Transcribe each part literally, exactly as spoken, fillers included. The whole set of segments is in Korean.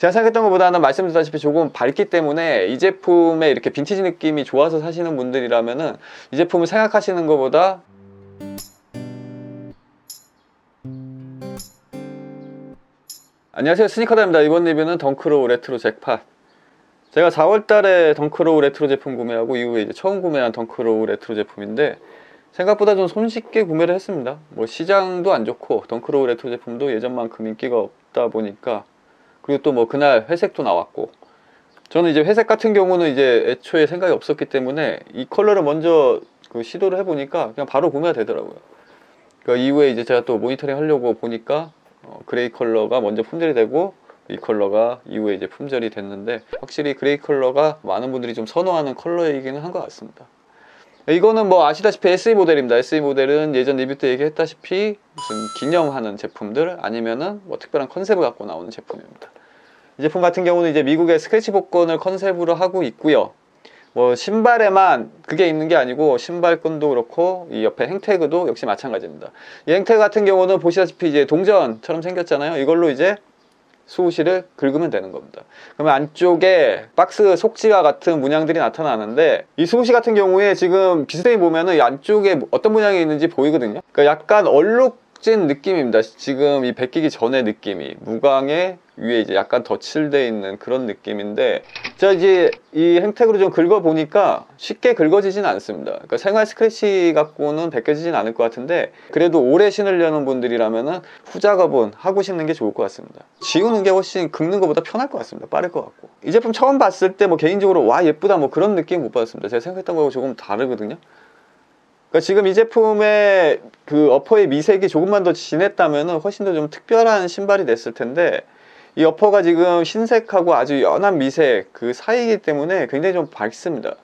제가 생각했던 것보다는 말씀드렸다시피 조금 밝기 때문에 이 제품에 이렇게 빈티지 느낌이 좋아서 사시는 분들이라면은 이 제품을 생각하시는 것보다 안녕하세요, 스니커다입니다. 이번 리뷰는 덩크로우 레트로 잭팟, 제가 사월 달에 덩크로우 레트로 제품 구매하고 이후에 이제 처음 구매한 덩크로우 레트로 제품인데 생각보다 좀 손쉽게 구매를 했습니다. 뭐 시장도 안 좋고 덩크로우 레트로 제품도 예전만큼 인기가 없다 보니까, 그리고 또 뭐 그날 회색도 나왔고, 저는 이제 회색 같은 경우는 이제 애초에 생각이 없었기 때문에 이 컬러를 먼저 그 시도를 해보니까 그냥 바로 구매가 되더라고요. 그 이후에 이제 제가 또 모니터링 하려고 보니까 어, 그레이 컬러가 먼저 품절이 되고 이 컬러가 이후에 이제 품절이 됐는데, 확실히 그레이 컬러가 많은 분들이 좀 선호하는 컬러이기는 한 것 같습니다. 이거는 뭐 아시다시피 에스이 모델입니다. 에스이 모델은 예전 리뷰 때 얘기했다시피 무슨 기념하는 제품들 아니면은 뭐 특별한 컨셉을 갖고 나오는 제품입니다. 이 제품 같은 경우는 이제 미국의 스크래치 복권을 컨셉으로 하고 있고요. 뭐 신발에만 그게 있는 게 아니고 신발끈도 그렇고 이 옆에 행태그도 역시 마찬가지입니다. 이 행태그 같은 경우는 보시다시피 이제 동전처럼 생겼잖아요. 이걸로 이제 수호실을 긁으면 되는 겁니다. 그러면 안쪽에 박스 속지와 같은 문양들이 나타나는데, 이 수호실 같은 경우에 지금 비스듬히 보면은 이 안쪽에 어떤 문양이 있는지 보이거든요. 그러니까 약간 얼룩진 느낌입니다. 지금 이 벗기기 전의 느낌이 무광에 위에 이제 약간 덧칠되어 있는 그런 느낌인데, 제가 이제 이 행택으로 좀 긁어보니까 쉽게 긁어지진 않습니다. 그러니까 생활 스크래치 갖고는 벗겨지진 않을 것 같은데, 그래도 오래 신으려는 분들이라면은 후작업은 하고 신는 게 좋을 것 같습니다. 지우는 게 훨씬 긁는 것보다 편할 것 같습니다. 빠를 것 같고. 이 제품 처음 봤을 때 뭐 개인적으로 와 예쁘다 뭐 그런 느낌 못 받았습니다. 제가 생각했던 거하고 조금 다르거든요. 그러니까 지금 이 제품의 그 어퍼의 미색이 조금만 더 진했다면은 훨씬 더 좀 특별한 신발이 됐을 텐데, 이 어퍼가 지금 흰색하고 아주 연한 미색 그 사이이기 때문에 굉장히 좀 밝습니다.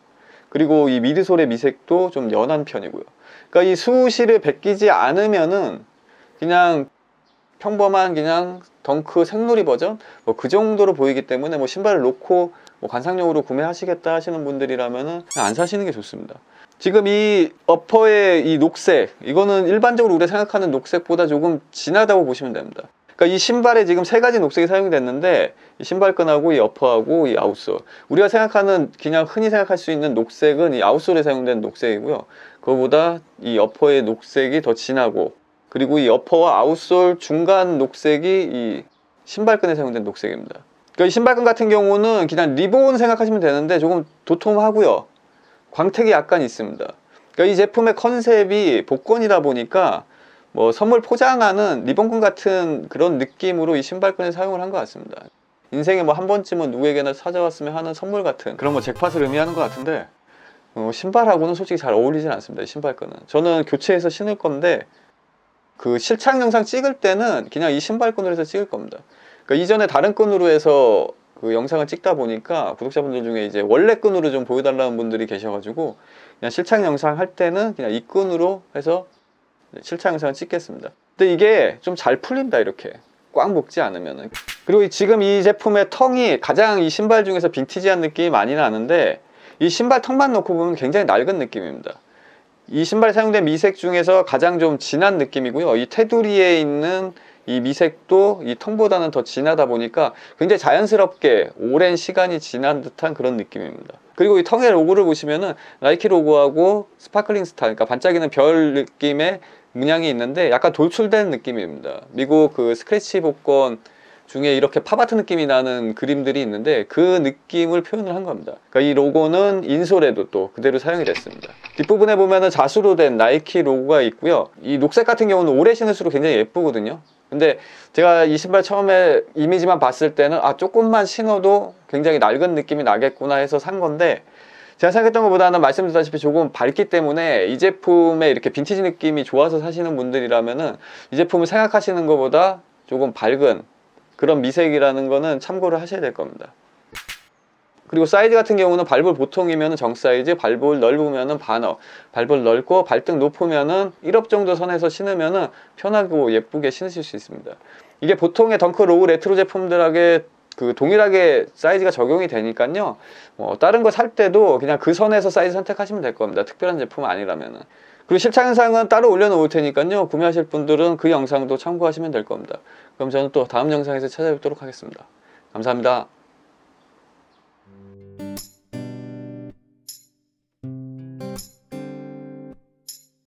그리고 이 미드솔의 미색도 좀 연한 편이고요. 그러니까 이 수호실을 벗기지 않으면은 그냥 평범한 그냥 덩크 생놀이 버전 뭐 그 정도로 보이기 때문에 뭐 신발을 놓고 뭐 관상용으로 구매하시겠다 하시는 분들이라면은 그냥 안 사시는 게 좋습니다. 지금 이 어퍼의 이 녹색, 이거는 일반적으로 우리가 생각하는 녹색보다 조금 진하다고 보시면 됩니다. 그러니까 이 신발에 지금 세 가지 녹색이 사용됐는데, 이 신발끈하고 이 어퍼하고 이 아웃솔, 우리가 생각하는 그냥 흔히 생각할 수 있는 녹색은 이 아웃솔에 사용된 녹색이고요, 그거보다 이 어퍼의 녹색이 더 진하고, 그리고 이 어퍼와 아웃솔 중간 녹색이 이 신발끈에 사용된 녹색입니다. 그러니까 이 신발끈 같은 경우는 그냥 리본 생각하시면 되는데 조금 도톰하고요, 광택이 약간 있습니다. 그러니까 이 제품의 컨셉이 복권이다 보니까 뭐 선물 포장하는 리본끈 같은 그런 느낌으로 이 신발끈을 사용을 한 것 같습니다. 인생에 뭐 한 번쯤은 누구에게나 찾아왔으면 하는 선물 같은 그런 뭐 잭팟을 의미하는 것 같은데, 어 신발하고는 솔직히 잘 어울리진 않습니다. 이 신발끈은 저는 교체해서 신을 건데, 그 실착 영상 찍을 때는 그냥 이 신발끈으로 해서 찍을 겁니다. 그러니까 이전에 다른 끈으로 해서 그 영상을 찍다 보니까 구독자분들 중에 이제 원래 끈으로 좀 보여달라는 분들이 계셔가지고 그냥 실착 영상 할 때는 그냥 이 끈으로 해서 실착 영상을 찍겠습니다. 근데 이게 좀 잘 풀린다, 이렇게 꽉 묶지 않으면. 그리고 지금 이 제품의 텅이 가장 이 신발 중에서 빈티지한 느낌이 많이 나는데, 이 신발 턱만 놓고 보면 굉장히 낡은 느낌입니다. 이 신발에 사용된 미색 중에서 가장 좀 진한 느낌이고요, 이 테두리에 있는 이 미색도 이 텅보다는 더 진하다 보니까 굉장히 자연스럽게 오랜 시간이 지난 듯한 그런 느낌입니다. 그리고 이 텅의 로고를 보시면은 나이키 로고하고 스파클링 스타, 그러니까 반짝이는 별 느낌의 문양이 있는데 약간 돌출된 느낌입니다. 미국 그 스크래치 복권 중에 이렇게 팝아트 느낌이 나는 그림들이 있는데 그 느낌을 표현을 한 겁니다. 그러니까 이 로고는 인솔에도 또 그대로 사용이 됐습니다. 뒷부분에 보면은 자수로 된 나이키 로고가 있고요, 이 녹색 같은 경우는 오래 신을수록 굉장히 예쁘거든요. 근데 제가 이 신발 처음에 이미지만 봤을 때는 아 조금만 신어도 굉장히 낡은 느낌이 나겠구나 해서 산 건데, 제가 생각했던 것보다는 말씀드렸다시피 조금 밝기 때문에 이 제품에 이렇게 빈티지 느낌이 좋아서 사시는 분들이라면은 이 제품을 생각하시는 것보다 조금 밝은 그런 미색이라는 거는 참고를 하셔야 될 겁니다. 그리고 사이즈 같은 경우는 발볼 보통이면 정사이즈, 발볼 넓으면 반업, 발볼 넓고 발등 높으면 일업 정도 선에서 신으면 편하고 예쁘게 신으실 수 있습니다. 이게 보통의 덩크로우 레트로 제품들하게 그 동일하게 사이즈가 적용이 되니까요, 뭐 다른 거 살 때도 그냥 그 선에서 사이즈 선택하시면 될 겁니다. 특별한 제품 아니라면은. 그리고 실착 영상은 따로 올려놓을 테니까요, 구매하실 분들은 그 영상도 참고하시면 될 겁니다. 그럼 저는 또 다음 영상에서 찾아뵙도록 하겠습니다. 감사합니다.